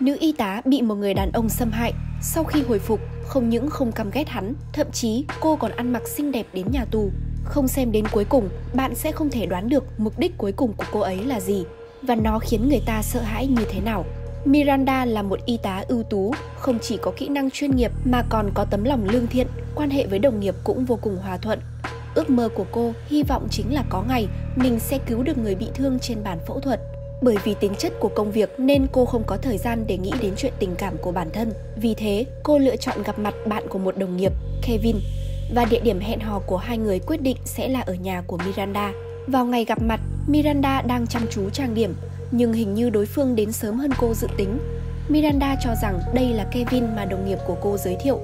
Nữ y tá bị một người đàn ông xâm hại, sau khi hồi phục, không những không căm ghét hắn, thậm chí cô còn ăn mặc xinh đẹp đến nhà tù. Không xem đến cuối cùng, bạn sẽ không thể đoán được mục đích cuối cùng của cô ấy là gì và nó khiến người ta sợ hãi như thế nào. Miranda là một y tá ưu tú, không chỉ có kỹ năng chuyên nghiệp mà còn có tấm lòng lương thiện, quan hệ với đồng nghiệp cũng vô cùng hòa thuận. Ước mơ của cô hy vọng chính là có ngày mình sẽ cứu được người bị thương trên bàn phẫu thuật. Bởi vì tính chất của công việc nên cô không có thời gian để nghĩ đến chuyện tình cảm của bản thân. Vì thế, cô lựa chọn gặp mặt bạn của một đồng nghiệp, Kevin, và địa điểm hẹn hò của hai người quyết định sẽ là ở nhà của Miranda. Vào ngày gặp mặt, Miranda đang chăm chú trang điểm, nhưng hình như đối phương đến sớm hơn cô dự tính. Miranda cho rằng đây là Kevin mà đồng nghiệp của cô giới thiệu.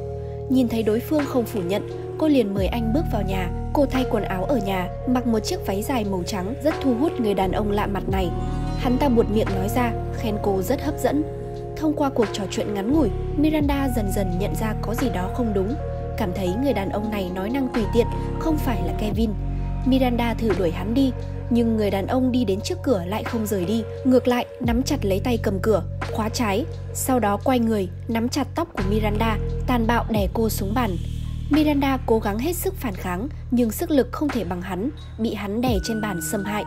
Nhìn thấy đối phương không phủ nhận, cô liền mời anh bước vào nhà. Cô thay quần áo ở nhà, mặc một chiếc váy dài màu trắng rất thu hút người đàn ông lạ mặt này. Hắn ta buột miệng nói ra, khen cô rất hấp dẫn. Thông qua cuộc trò chuyện ngắn ngủi, Miranda dần dần nhận ra có gì đó không đúng. Cảm thấy người đàn ông này nói năng tùy tiện, không phải là Kevin. Miranda thử đuổi hắn đi, nhưng người đàn ông đi đến trước cửa lại không rời đi. Ngược lại, nắm chặt lấy tay cầm cửa, khóa trái. Sau đó quay người, nắm chặt tóc của Miranda, tàn bạo đè cô xuống bàn. Miranda cố gắng hết sức phản kháng, nhưng sức lực không thể bằng hắn, bị hắn đè trên bàn xâm hại.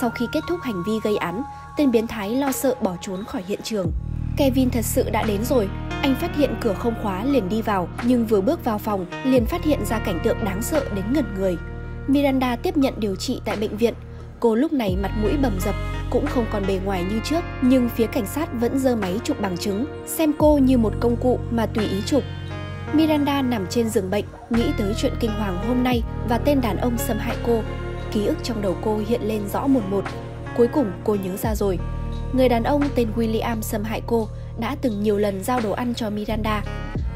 Sau khi kết thúc hành vi gây án, tên biến thái lo sợ bỏ trốn khỏi hiện trường. Kevin thật sự đã đến rồi, anh phát hiện cửa không khóa liền đi vào, nhưng vừa bước vào phòng liền phát hiện ra cảnh tượng đáng sợ đến ngẩn người. Miranda tiếp nhận điều trị tại bệnh viện, cô lúc này mặt mũi bầm dập, cũng không còn bề ngoài như trước, nhưng phía cảnh sát vẫn giơ máy chụp bằng chứng, xem cô như một công cụ mà tùy ý chụp. Miranda nằm trên giường bệnh, nghĩ tới chuyện kinh hoàng hôm nay và tên đàn ông xâm hại cô. Ký ức trong đầu cô hiện lên rõ mồn một. Cuối cùng cô nhớ ra rồi. Người đàn ông tên William xâm hại cô đã từng nhiều lần giao đồ ăn cho Miranda.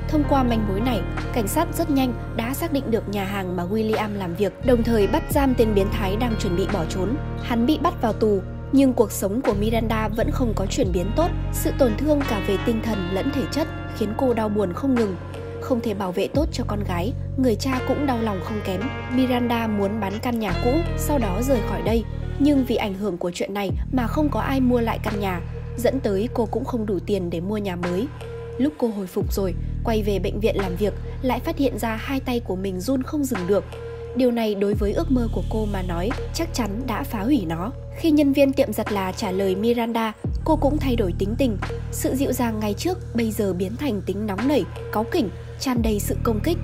Thông qua manh mối này, cảnh sát rất nhanh đã xác định được nhà hàng mà William làm việc, đồng thời bắt giam tên biến thái đang chuẩn bị bỏ trốn. Hắn bị bắt vào tù, nhưng cuộc sống của Miranda vẫn không có chuyển biến tốt. Sự tổn thương cả về tinh thần lẫn thể chất khiến cô đau buồn không ngừng. Không thể bảo vệ tốt cho con gái, người cha cũng đau lòng không kém. Miranda muốn bán căn nhà cũ, sau đó rời khỏi đây. Nhưng vì ảnh hưởng của chuyện này mà không có ai mua lại căn nhà, dẫn tới cô cũng không đủ tiền để mua nhà mới. Lúc cô hồi phục rồi, quay về bệnh viện làm việc, lại phát hiện ra hai tay của mình run không dừng được. Điều này đối với ước mơ của cô mà nói, chắc chắn đã phá hủy nó. Khi nhân viên tiệm giặt là trả lời Miranda, cô cũng thay đổi tính tình. Sự dịu dàng ngày trước bây giờ biến thành tính nóng nảy, cáu kỉnh, tràn đầy sự công kích.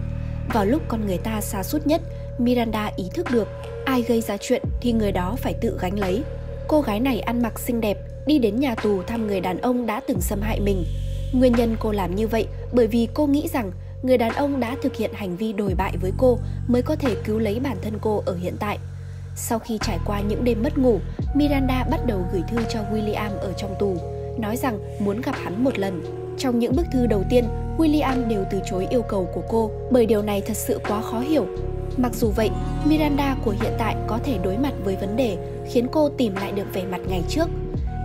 Vào lúc con người ta sa sút nhất, Miranda ý thức được ai gây ra chuyện thì người đó phải tự gánh lấy. Cô gái này ăn mặc xinh đẹp, đi đến nhà tù thăm người đàn ông đã từng xâm hại mình. Nguyên nhân cô làm như vậy bởi vì cô nghĩ rằng người đàn ông đã thực hiện hành vi đồi bại với cô mới có thể cứu lấy bản thân cô ở hiện tại. Sau khi trải qua những đêm mất ngủ, Miranda bắt đầu gửi thư cho William ở trong tù, nói rằng muốn gặp hắn một lần. Trong những bức thư đầu tiên, William đều từ chối yêu cầu của cô bởi điều này thật sự quá khó hiểu. Mặc dù vậy, Miranda của hiện tại có thể đối mặt với vấn đề khiến cô tìm lại được vẻ mặt ngày trước.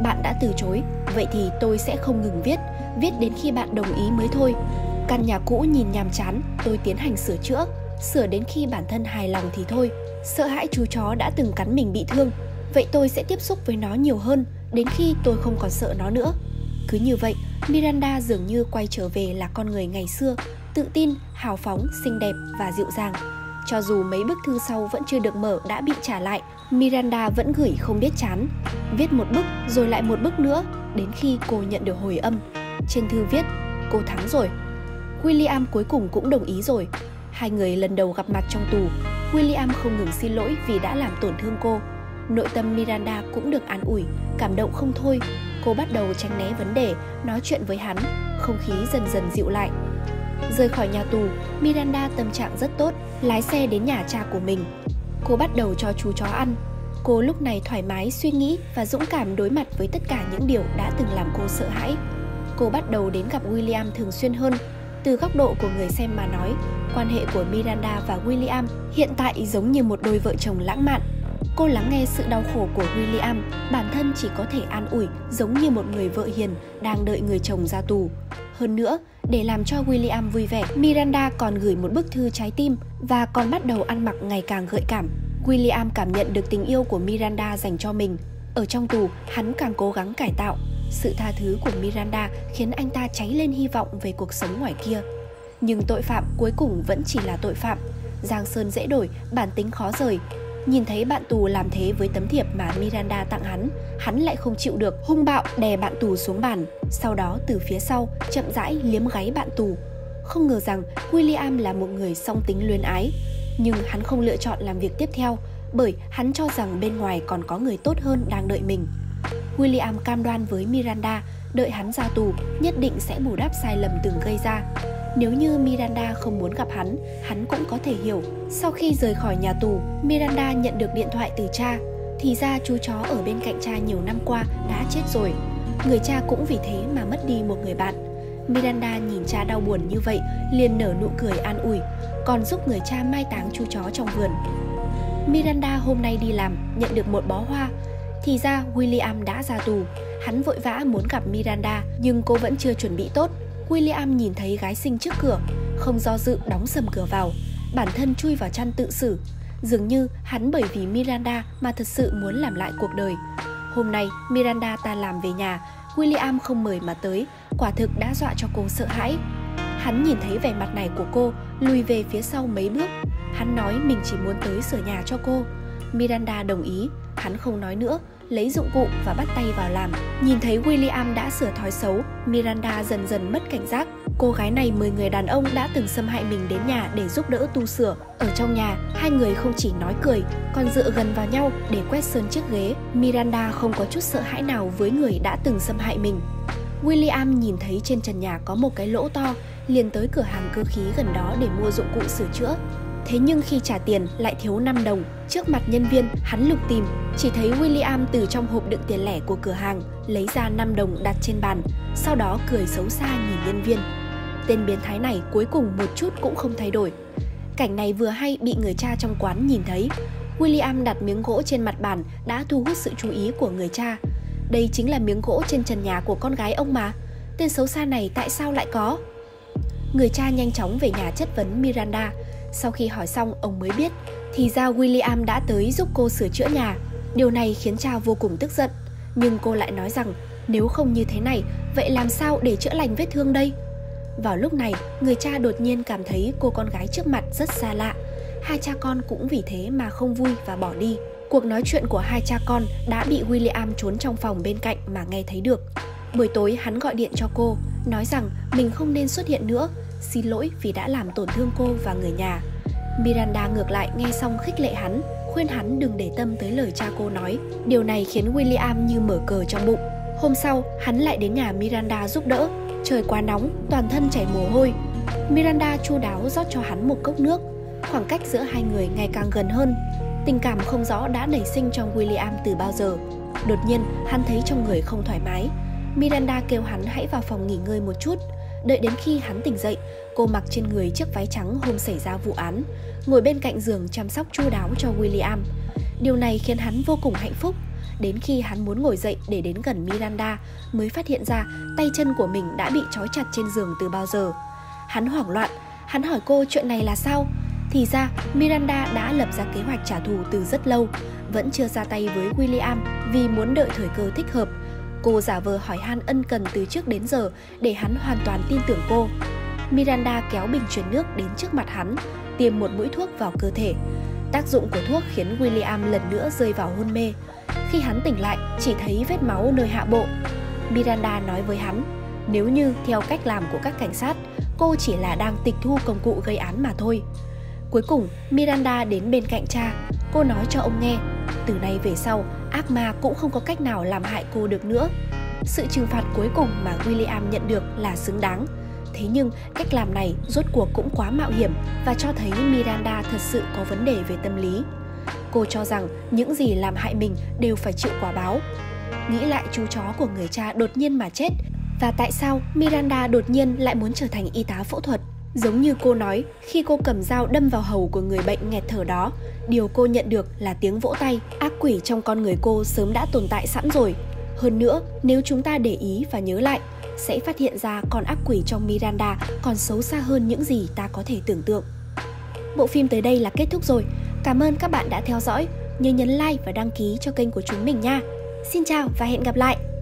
Bạn đã từ chối, vậy thì tôi sẽ không ngừng viết, viết đến khi bạn đồng ý mới thôi. Căn nhà cũ nhìn nhàm chán, tôi tiến hành sửa chữa, sửa đến khi bản thân hài lòng thì thôi. Sợ hãi chú chó đã từng cắn mình bị thương, vậy tôi sẽ tiếp xúc với nó nhiều hơn đến khi tôi không còn sợ nó nữa. Cứ như vậy, Miranda dường như quay trở về là con người ngày xưa, tự tin, hào phóng, xinh đẹp và dịu dàng. Cho dù mấy bức thư sau vẫn chưa được mở đã bị trả lại, Miranda vẫn gửi không biết chán. Viết một bức rồi lại một bức nữa, đến khi cô nhận được hồi âm. Trên thư viết, cô thắng rồi. William cuối cùng cũng đồng ý rồi. Hai người lần đầu gặp mặt trong tù, William không ngừng xin lỗi vì đã làm tổn thương cô. Nội tâm Miranda cũng được an ủi, cảm động không thôi. Cô bắt đầu tránh né vấn đề, nói chuyện với hắn, không khí dần dần dịu lại. Rời khỏi nhà tù, Miranda tâm trạng rất tốt, lái xe đến nhà cha của mình. Cô bắt đầu cho chú chó ăn. Cô lúc này thoải mái suy nghĩ và dũng cảm đối mặt với tất cả những điều đã từng làm cô sợ hãi. Cô bắt đầu đến gặp William thường xuyên hơn. Từ góc độ của người xem mà nói, quan hệ của Miranda và William hiện tại giống như một đôi vợ chồng lãng mạn. Cô lắng nghe sự đau khổ của William, bản thân chỉ có thể an ủi giống như một người vợ hiền đang đợi người chồng ra tù. Hơn nữa, để làm cho William vui vẻ, Miranda còn gửi một bức thư trái tim và còn bắt đầu ăn mặc ngày càng gợi cảm. William cảm nhận được tình yêu của Miranda dành cho mình. Ở trong tù, hắn càng cố gắng cải tạo. Sự tha thứ của Miranda khiến anh ta cháy lên hy vọng về cuộc sống ngoài kia. Nhưng tội phạm cuối cùng vẫn chỉ là tội phạm. Giang sơn dễ đổi, bản tính khó rời. Nhìn thấy bạn tù làm thế với tấm thiệp mà Miranda tặng hắn, hắn lại không chịu được, hung bạo đè bạn tù xuống bàn. Sau đó từ phía sau, chậm rãi liếm gáy bạn tù. Không ngờ rằng William là một người song tính luyến ái. Nhưng hắn không lựa chọn làm việc tiếp theo, bởi hắn cho rằng bên ngoài còn có người tốt hơn đang đợi mình. William cam đoan với Miranda, đợi hắn ra tù, nhất định sẽ bù đắp sai lầm từng gây ra. Nếu như Miranda không muốn gặp hắn, hắn cũng có thể hiểu. Sau khi rời khỏi nhà tù, Miranda nhận được điện thoại từ cha. Thì ra chú chó ở bên cạnh cha nhiều năm qua đã chết rồi. Người cha cũng vì thế mà mất đi một người bạn. Miranda nhìn cha đau buồn như vậy, liền nở nụ cười an ủi, còn giúp người cha mai táng chú chó trong vườn. Miranda hôm nay đi làm, nhận được một bó hoa. Thì ra William đã ra tù. Hắn vội vã muốn gặp Miranda, nhưng cô vẫn chưa chuẩn bị tốt. William nhìn thấy gái xinh trước cửa, không do dự đóng sầm cửa vào, bản thân chui vào chăn tự xử. Dường như hắn bởi vì Miranda mà thật sự muốn làm lại cuộc đời. Hôm nay Miranda ta làm về nhà, William không mời mà tới, quả thực đã dọa cho cô sợ hãi. Hắn nhìn thấy vẻ mặt này của cô, lùi về phía sau mấy bước. Hắn nói mình chỉ muốn tới sửa nhà cho cô. Miranda đồng ý, hắn không nói nữa, lấy dụng cụ và bắt tay vào làm. Nhìn thấy William đã sửa thói xấu, Miranda dần dần mất cảnh giác. Cô gái này mời người đàn ông đã từng xâm hại mình đến nhà để giúp đỡ tu sửa. Ở trong nhà, hai người không chỉ nói cười, còn dựa gần vào nhau để quét sơn chiếc ghế. Miranda không có chút sợ hãi nào với người đã từng xâm hại mình. William nhìn thấy trên trần nhà có một cái lỗ to, liền tới cửa hàng cơ khí gần đó để mua dụng cụ sửa chữa. Thế nhưng khi trả tiền lại thiếu 5 đồng. Trước mặt nhân viên, hắn lục tìm, chỉ thấy William từ trong hộp đựng tiền lẻ của cửa hàng lấy ra 5 đồng đặt trên bàn, sau đó cười xấu xa nhìn nhân viên. Tên biến thái này cuối cùng một chút cũng không thay đổi. Cảnh này vừa hay bị người cha trong quán nhìn thấy. William đặt miếng gỗ trên mặt bàn đã thu hút sự chú ý của người cha. Đây chính là miếng gỗ trên trần nhà của con gái ông mà. Tên xấu xa này tại sao lại có? Người cha nhanh chóng về nhà chất vấn Miranda. Sau khi hỏi xong, ông mới biết, thì ra William đã tới giúp cô sửa chữa nhà. Điều này khiến cha vô cùng tức giận. Nhưng cô lại nói rằng, nếu không như thế này, vậy làm sao để chữa lành vết thương đây? Vào lúc này, người cha đột nhiên cảm thấy cô con gái trước mặt rất xa lạ. Hai cha con cũng vì thế mà không vui và bỏ đi. Cuộc nói chuyện của hai cha con đã bị William trốn trong phòng bên cạnh mà nghe thấy được. Buổi tối hắn gọi điện cho cô, nói rằng mình không nên xuất hiện nữa, xin lỗi vì đã làm tổn thương cô và người nhà. Miranda ngược lại nghe xong khích lệ hắn, khuyên hắn đừng để tâm tới lời cha cô nói. Điều này khiến William như mở cờ trong bụng. Hôm sau, hắn lại đến nhà Miranda giúp đỡ. Trời quá nóng, toàn thân chảy mồ hôi. Miranda chu đáo rót cho hắn một cốc nước. Khoảng cách giữa hai người ngày càng gần hơn. Tình cảm không rõ đã nảy sinh trong William từ bao giờ. Đột nhiên, hắn thấy trong người không thoải mái. Miranda kêu hắn hãy vào phòng nghỉ ngơi một chút. Đợi đến khi hắn tỉnh dậy, cô mặc trên người chiếc váy trắng hôm xảy ra vụ án, ngồi bên cạnh giường chăm sóc chu đáo cho William. Điều này khiến hắn vô cùng hạnh phúc. Đến khi hắn muốn ngồi dậy để đến gần Miranda, mới phát hiện ra tay chân của mình đã bị trói chặt trên giường từ bao giờ. Hắn hoảng loạn, hắn hỏi cô chuyện này là sao? Thì ra Miranda đã lập ra kế hoạch trả thù từ rất lâu, vẫn chưa ra tay với William vì muốn đợi thời cơ thích hợp. Cô giả vờ hỏi han ân cần từ trước đến giờ để hắn hoàn toàn tin tưởng cô. Miranda kéo bình chuyển nước đến trước mặt hắn, tiêm một mũi thuốc vào cơ thể. Tác dụng của thuốc khiến William lần nữa rơi vào hôn mê. Khi hắn tỉnh lại, chỉ thấy vết máu nơi hạ bộ. Miranda nói với hắn, nếu như theo cách làm của các cảnh sát, cô chỉ là đang tịch thu công cụ gây án mà thôi. Cuối cùng, Miranda đến bên cạnh cha. Cô nói cho ông nghe, từ nay về sau, ác ma cũng không có cách nào làm hại cô được nữa. Sự trừng phạt cuối cùng mà William nhận được là xứng đáng. Thế nhưng, cách làm này rốt cuộc cũng quá mạo hiểm và cho thấy Miranda thật sự có vấn đề về tâm lý. Cô cho rằng những gì làm hại mình đều phải chịu quả báo. Nghĩ lại chú chó của người cha đột nhiên mà chết và tại sao Miranda đột nhiên lại muốn trở thành y tá phẫu thuật. Giống như cô nói, khi cô cầm dao đâm vào hầu của người bệnh nghẹt thở đó, điều cô nhận được là tiếng vỗ tay. Ác quỷ trong con người cô sớm đã tồn tại sẵn rồi. Hơn nữa, nếu chúng ta để ý và nhớ lại, sẽ phát hiện ra con ác quỷ trong Miranda còn xấu xa hơn những gì ta có thể tưởng tượng. Bộ phim tới đây là kết thúc rồi. Cảm ơn các bạn đã theo dõi. Nhớ nhấn like và đăng ký cho kênh của chúng mình nha. Xin chào và hẹn gặp lại!